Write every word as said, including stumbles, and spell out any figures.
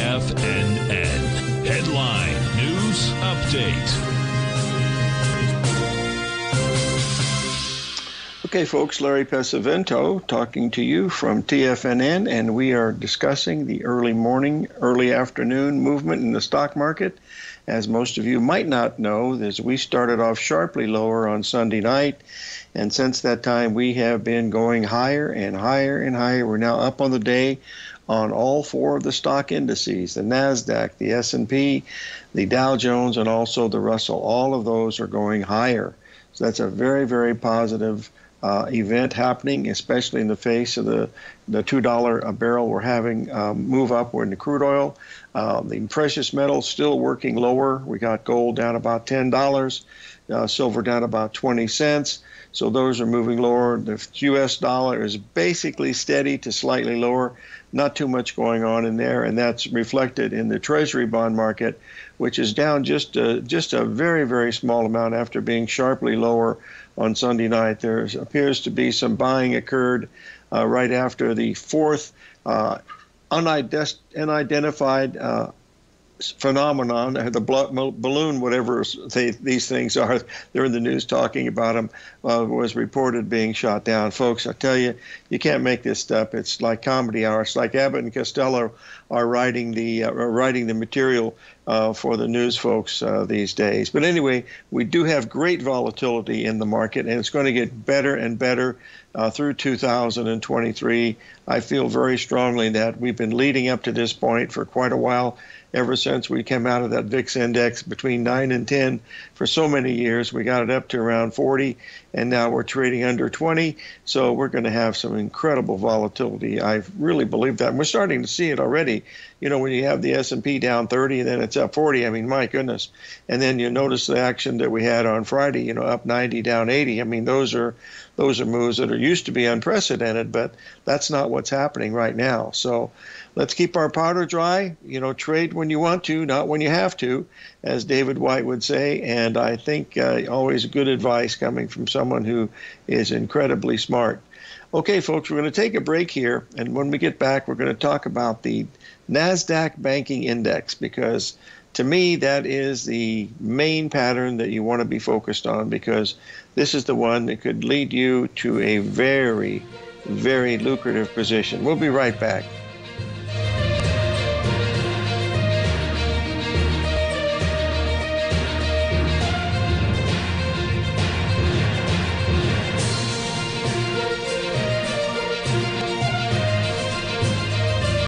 T F N N. Headline News Update. Okay, folks, Larry Pesavento talking to you from T F N N, and we are discussing the early morning, early afternoon movement in the stock market. As most of you might not know, is we started off sharply lower on Sunday night, and since that time we have been going higher and higher and higher. We're now up on the day on all four of the stock indices, the NASDAQ, the S and P, the Dow Jones, and also the Russell. All of those are going higher. So that's a very, very positive uh, event happening, especially in the face of the, the two dollar a barrel we're having um, move upward in the crude oil. Uh, the precious metals still working lower. We got gold down about ten dollars, uh, silver down about twenty cents. So those are moving lower. The U S dollar is basically steady to slightly lower. Not too much going on in there, and that's reflected in the Treasury bond market, which is down just a, just a very, very small amount after being sharply lower on Sunday night. There appears to be some buying occurred uh, right after the fourth uh, unident unidentified uh, phenomenon, the balloon, whatever they, these things are, they're in the news talking about them, uh, was reported being shot down. Folks, I tell you, you can't make this stuff. It's like comedy hour. It's like Abbott and Costello are writing the uh, writing the material uh, for the news folks uh, these days. But anyway, we do have great volatility in the market, and it's going to get better and better uh, through two thousand twenty-three. I feel very strongly that we've been leading up to this point for quite a while. Ever since we came out of that V I X index between nine and ten for so many years, we got it up to around forty, and now we're trading under twenty. So we're going to have some incredible volatility. I really believe that. And we're starting to see it already. You know, when you have the S and P down thirty and then it's up forty, I mean, my goodness. And then you notice the action that we had on Friday, you know, up ninety, down eighty. I mean, those are those are moves that are used to be unprecedented, but that's not what's happening right now. So let's keep our powder dry, you know, trade when you want to, not when you have to, as David White would say. And I think uh, always good advice coming from someone who is incredibly smart. Okay, folks, we're going to take a break here. And when we get back, we're going to talk about the NASDAQ Banking Index, because to me that is the main pattern that you want to be focused on, because this is the one that could lead you to a very, very lucrative position. We'll be right back.